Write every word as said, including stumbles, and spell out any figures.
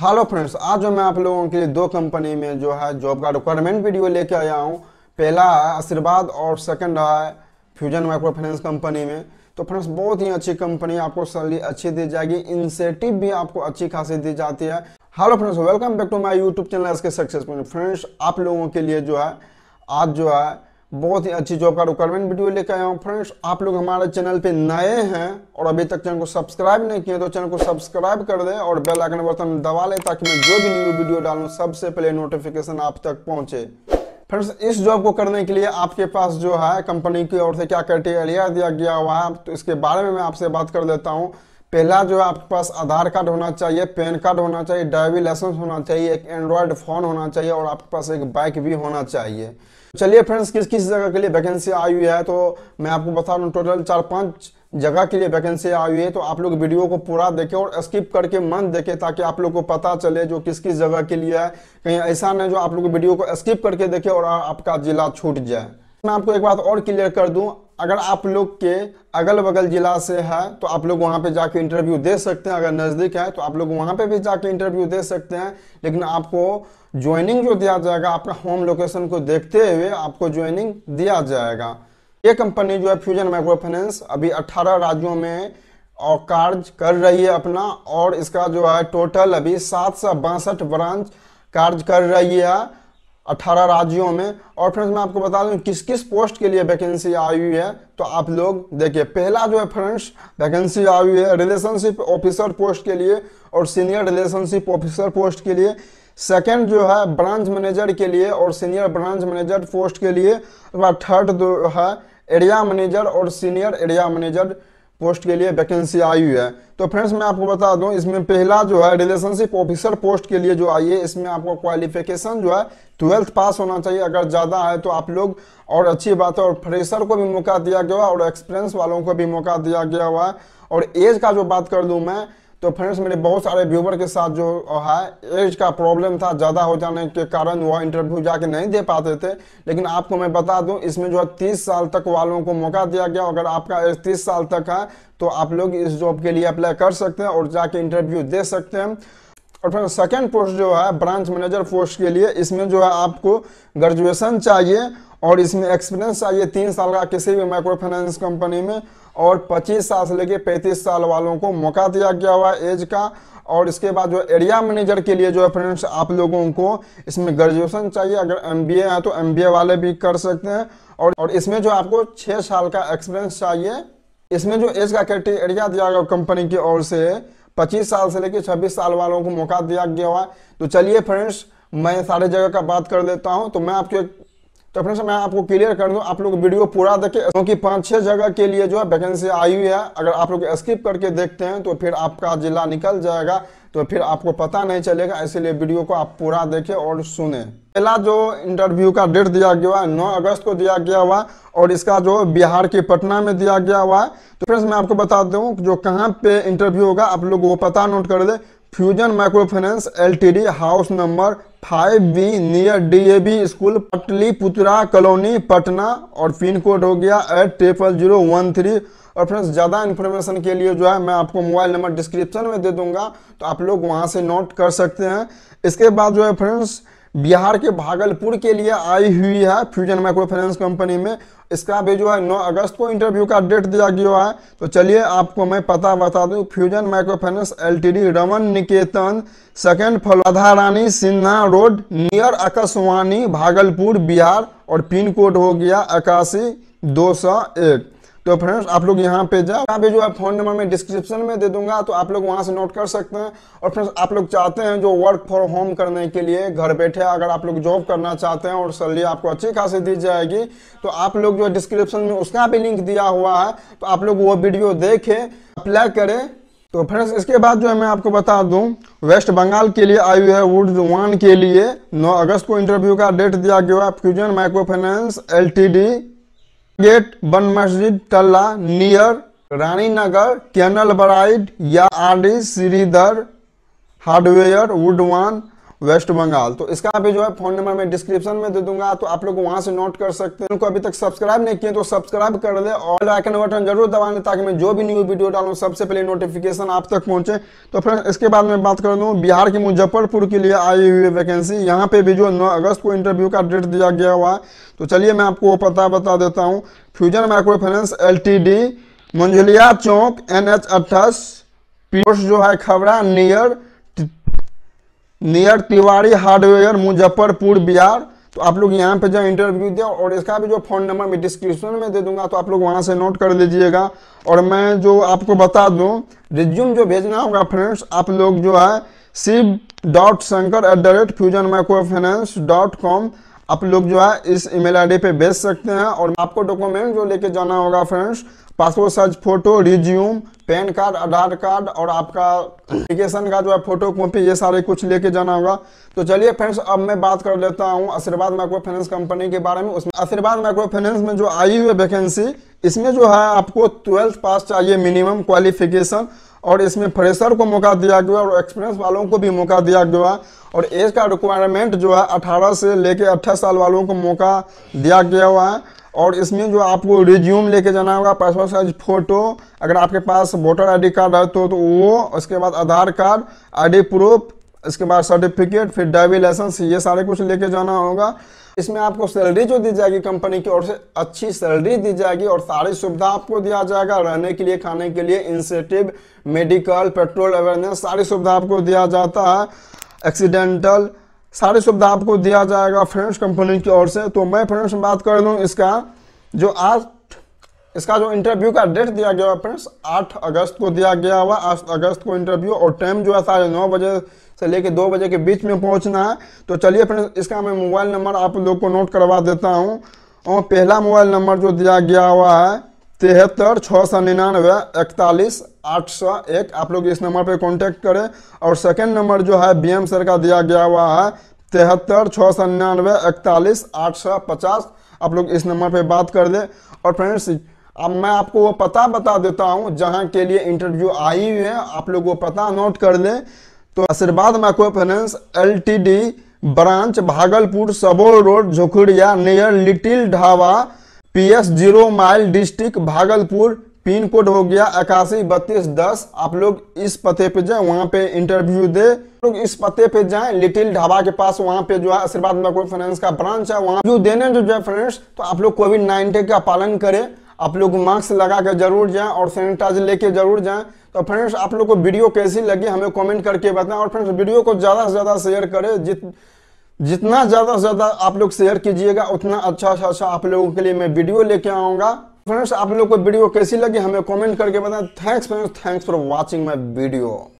Hello friends, आज मैं आप लोगों के लिए दो कंपनी में जो है जॉब का रिक्वायरमेंट वीडियो लेके आया हूँ। पहला है आशीर्वाद और सेकंड है फ्यूजन माइक्रो फाइनेंस कंपनी में। तो फ्रेंड्स बहुत ही अच्छी कंपनी, आपको सैलरी अच्छी दी जाएगी, इंसेंटिव भी आपको अच्छी खासी दी जाती है। Hello friends, welcome back to my YouTube channel इसके सक्सेस पॉइंट। फ्रेंड्स आप लोगों के लिए जो है आज जो है बहुत ही अच्छी जॉब का रिक्वायरमेंट वीडियो लेकर आया हूँ। फ्रेंड्स आप लोग हमारे चैनल पे नए हैं और अभी तक चैनल को सब्सक्राइब नहीं किए तो चैनल को सब्सक्राइब कर दें और बेल आइकन बटन दबा लें ताकि मैं जो भी न्यू वीडियो डालूं सबसे पहले नोटिफिकेशन आप तक पहुंचे। फ्रेंड्स इस जॉब को करने के लिए आपके पास जो है कंपनी की ओर से क्या क्राइटेरिया दिया गया हुआ है तो इसके बारे में मैं आपसे बात कर देता हूँ। पहला जो है आपके पास आधार कार्ड होना चाहिए, पैन कार्ड होना चाहिए, ड्राइविंग लाइसेंस होना चाहिए, एक एंड्रॉयड फोन होना चाहिए और आपके पास एक बाइक भी होना चाहिए। चलिए फ्रेंड्स किस किस जगह के लिए वैकेंसी आई हुई है तो मैं आपको बता दूं टोटल चार पांच जगह के लिए वैकेंसी आई हुई है। तो आप लोग वीडियो को पूरा देखें और स्किप करके मन देखें ताकि आप लोग को पता चले जो किस किस जगह के लिए है। कहीं ऐसा नहीं जो आप लोग वीडियो को स्किप करके देखें और आपका जिला छूट जाए। मैं आपको एक बात और क्लियर कर दूं, अगर आप लोग के अगल बगल जिला से है तो आप लोग वहां पे जाके इंटरव्यू दे सकते हैं, अगर नज़दीक है तो आप लोग वहां पे भी जाके इंटरव्यू दे सकते हैं। लेकिन आपको ज्वाइनिंग जो दिया जाएगा आपका होम लोकेशन को देखते हुए आपको ज्वाइनिंग दिया जाएगा। ये कंपनी जो है फ्यूजन माइक्रो फाइनेंस अभी अट्ठारह राज्यों में और कार्य कर रही है अपना, और इसका जो है टोटल अभी सात सौ बासठ ब्रांच कार्य कर रही है अठारह राज्यों में। और फ्रेंड्स मैं आपको बता दूं किस किस पोस्ट के लिए वैकेंसी आई हुई है तो आप लोग देखिए। पहला जो है फ्रेंड्स वैकेंसी आई हुई है रिलेशनशिप ऑफिसर पोस्ट के लिए और सीनियर रिलेशनशिप ऑफिसर पोस्ट के लिए। सेकंड जो है ब्रांच मैनेजर के लिए और सीनियर ब्रांच मैनेजर पोस्ट के लिए। और थर्ड जो है एरिया मैनेजर और सीनियर एरिया मैनेजर पोस्ट के लिए वैकेंसी आई हुई है। तो फ्रेंड्स मैं आपको बता दूं इसमें पहला जो है रिलेशनशिप ऑफिसर पोस्ट के लिए जो आई है इसमें आपको क्वालिफिकेशन जो है ट्वेल्थ पास होना चाहिए, अगर ज़्यादा है तो आप लोग और अच्छी बात है। और फ्रेशर को भी मौका दिया गया हुआ और एक्सपीरियंस वालों को भी मौका दिया गया हुआ है। और एज का जो बात कर दूँ मैं तो फ्रेंड्स मेरे बहुत सारे व्यूवर के साथ जो है एज का प्रॉब्लम था, ज़्यादा हो जाने के कारण वह इंटरव्यू जाके नहीं दे पाते थे। लेकिन आपको मैं बता दूं इसमें जो है तीस साल तक वालों को मौका दिया गया, अगर आपका एज तीस साल तक है तो आप लोग इस जॉब के लिए अप्लाई कर सकते हैं और जाके इंटरव्यू दे सकते हैं। और फिर सेकेंड पोस्ट जो है ब्रांच मैनेजर पोस्ट के लिए इसमें जो है आपको ग्रेजुएशन चाहिए और इसमें एक्सपीरियंस चाहिए तीन साल का किसी भी माइक्रो फाइनेंस कंपनी में, और पच्चीस साल से लेकर पैंतीस साल वालों को मौका दिया गया हुआ एज का। और इसके बाद जो एरिया मैनेजर के लिए जो है फ्रेंड्स आप लोगों को इसमें ग्रेजुएशन चाहिए, अगर एमबीए है तो एमबीए वाले भी कर सकते हैं, और और इसमें जो आपको छः साल का एक्सपीरियंस चाहिए। इसमें जो एज का क्राइटेरिया दिया गया कंपनी की ओर से पच्चीस साल से लेकर छब्बीस साल वालों को मौका दिया गया हुआ। तो चलिए फ्रेंड्स मैं सारे जगह का बात कर देता हूँ। तो मैं आपके तो फ्रेंड्स मैं आपको क्लियर कर दूं आप लोग वीडियो पूरा देखें क्योंकि पांच छह जगह के लिए जो है वैकेंसी आई हुई है। अगर आप लोग स्किप करके देखते हैं तो फिर आपका जिला निकल जाएगा तो फिर आपको पता नहीं चलेगा, इसलिए वीडियो को आप पूरा देखें और सुने। पहला जो इंटरव्यू का डेट दिया गया है नौ अगस्त को दिया गया हुआ और इसका जो बिहार के पटना में दिया गया हुआ है। तो फ्रेंड्स मैं आपको बता दूँ जो कहाँ पे इंटरव्यू होगा आप लोग वो पता नोट कर दे। Fusion micro finance LTD, house number five B near DAV school, Pataliputra colony, Patna, और पिन कोड हो गया eight triple zero one three. और फ्रेंड्स ज़्यादा इन्फॉर्मेशन के लिए जो है मैं आपको मोबाइल नंबर डिस्क्रिप्शन में दे दूंगा तो आप लोग वहां से नोट कर सकते हैं। इसके बाद जो है फ्रेंड्स बिहार के भागलपुर के लिए आई हुई है फ्यूजन माइक्रो फाइनेंस कंपनी में, इसका भी जो है नौ अगस्त को इंटरव्यू का डेट दिया गया है। तो चलिए आपको मैं पता बता दूं Fusion micro finance LTD, Raman Niketan, second floor, Radha Rani Sinha road, near Akashvani, Bhagalpur, Bihar, और पिन कोड हो गया इक्यासी दो सौ एक। तो फ्रेंड्स आप लोग यहाँ पे जाओ, यहाँ पे जो है फोन नंबर में डिस्क्रिप्शन में दे दूंगा तो आप लोग वहाँ से नोट कर सकते हैं। और फ्रेंड्स आप लोग चाहते हैं जो वर्क फॉर होम करने के लिए घर बैठे अगर आप लोग जॉब करना चाहते हैं और सैलरी आपको अच्छी खासी दी जाएगी तो आप लोग जो डिस्क्रिप्शन में उसका भी लिंक दिया हुआ है तो आप लोग वो वीडियो देखें, अप्लाई करें। तो फ्रेंड्स इसके बाद जो है मैं आपको बता दूं वेस्ट बंगाल के लिए आई हुई है वुड वन के लिए नौ अगस्त को इंटरव्यू का डेट दिया गया है। Fusion micro finance LTD, gate बन मस्जिद टल्ला, near Rani Nagar, canal bridge या आर डी श्रीधर हार्डवेयर, वुडवान, वेस्ट बंगाल। तो इसका भी जो है फोन नंबर मैं डिस्क्रिप्शन में दे दूंगा, तो आप लोग वहां से नोट कर सकते हैं। उनको अभी तक सब्सक्राइब नहीं किए तो सब्सक्राइब कर ले और आइकन बटन जरूर दबा लें ताकि मैं जो भी न्यू वीडियो डालूं सबसे पहले नोटिफिकेशन आप तक पहुंचे। तो फ्रेंड्स इसके बाद मैं बात कर लूँ बिहार के मुजफ्फरपुर के लिए आई हुई वैकेंसी, यहाँ पे भी जो नौ अगस्त को इंटरव्यू का डेट दिया गया हुआ है। तो चलिए मैं आपको पता बता देता हूँ, Fusion micro Finance L T D, Manjhulia Chowk N H अट्ठाईस, पोस्ट जो है Khabra near near Tiwari hardware Muzaffarpur Bihar. तो आप लोग यहाँ पे जो इंटरव्यू दिया और इसका भी जो फोन नंबर मैं डिस्क्रिप्शन में दे दूंगा, तो आप लोग वहाँ से नोट कर लीजिएगा। और मैं जो आपको बता दूँ रिज्यूम जो भेजना होगा फ्रेंड्स, आप लोग जो है Shiv dot Shankar at the rate Fusion micro Finance dot com आप लोग जो है इस ईमेल आईडी पे भेज सकते हैं। और आपको डॉक्यूमेंट जो लेके जाना होगा friends, passport size photo, resume, PAN card, Aadhaar card और आपका एप्लीकेशन का जो है फोटो कॉपी, ये सारे कुछ लेके जाना होगा। तो चलिए फ्रेंड्स अब मैं बात कर लेता हूँ आशीर्वाद माइक्रो फाइनेंस कंपनी के बारे में। उसमें आशीर्वाद माइक्रो फाइनेंस में जो आई हुई वैकेंसी, इसमें जो है आपको ट्वेल्थ पास चाहिए मिनिमम क्वालिफिकेशन, और इसमें फ्रेशर को मौका दिया गया और एक्सपीरियंस वालों को भी मौका दिया गया। और एज का रिक्वायरमेंट जो है अठारह से लेके अट्ठाईस साल वालों को मौका दिया गया हुआ है। और इसमें जो आपको रिज्यूम लेके जाना होगा, पासपोर्ट साइज फोटो, अगर आपके पास वोटर आईडी कार्ड है तो, तो वो, उसके बाद आधार कार्ड, आईडी प्रूफ, इसके बाद सर्टिफिकेट, फिर ड्राइविंग लाइसेंस, ये सारे कुछ लेके जाना होगा। इसमें आपको सैलरी जो दी जाएगी कंपनी की ओर से अच्छी सैलरी दी जाएगी और सारी सुविधा आपको दिया जाएगा, रहने के लिए, खाने के लिए, इंसेंटिव, मेडिकल, पेट्रोल अवेयरनेस, सारी सुविधा आपको दिया जाता है, एक्सीडेंटल, सारी सुविधा आपको दिया जाएगा फ्रेंड्स कंपनी की ओर से। तो मैं फ्रेंड्स बात कर लूँ इसका जो आज इसका जो इंटरव्यू का डेट दिया गया है फ्रेंड्स आठ अगस्त को दिया गया हुआ, आठ अगस्त को इंटरव्यू और टाइम जो है साढ़े नौ बजे से लेकर दो बजे के बीच में पहुंचना है। तो चलिए फ्रेंड्स इसका मैं मोबाइल नंबर आप लोग को नोट करवा देता हूं। और पहला मोबाइल नंबर जो दिया गया हुआ है तिहत्तर छः सौ निन्यानवे इकतालीस आठ सौ एक, आप लोग इस नंबर पर कॉन्टैक्ट करें। और सेकेंड नंबर जो है बी एम सर का दिया गया हुआ है तिहत्तर छः सौ निन्यानवे इकतालीस आठ सौ पचास, आप लोग इस नंबर पर बात कर दें। और फ्रेंड्स अब मैं आपको वो पता बता देता हूँ जहाँ के लिए इंटरव्यू आई हुई है, आप लोग वो पता नोट कर लें। तो Ashirwad micro finance LTD branch Bhagalpur सबोल road Jhokhuriya near little dhaba PS zero mile district Bhagalpur, pin code हो गया इक्यासी बत्तीस दस। आप लोग इस पते पे जाए, वहाँ पे इंटरव्यू दे, लोग इस पते पे जाएं लिटिल ढाबा के पास, वहाँ पे जो है आशीर्वाद माइक्रो फाइनेंस का ब्रांच है, वहाँ जो देने जो है फ्रेंड्स। तो आप लोग कोविड नाइन्टीन का पालन करें, आप लोग मास्क लगा के जरूर जाएं और सैनिटाइजर लेके जरूर जाएं। तो फ्रेंड्स आप लोग को वीडियो कैसी लगी हमें कमेंट करके बताएं। और फ्रेंड्स वीडियो को ज़्यादा से ज़्यादा शेयर करें, जित जितना ज़्यादा से ज़्यादा आप लोग शेयर कीजिएगा उतना अच्छा अच्छा अच्छा आप लोगों के लिए मैं वीडियो लेके आऊँगा। फ्रेंड्स आप लोग को वीडियो कैसी लगी हमें कॉमेंट करके बताएं। Thanks friends, thanks for watching my video.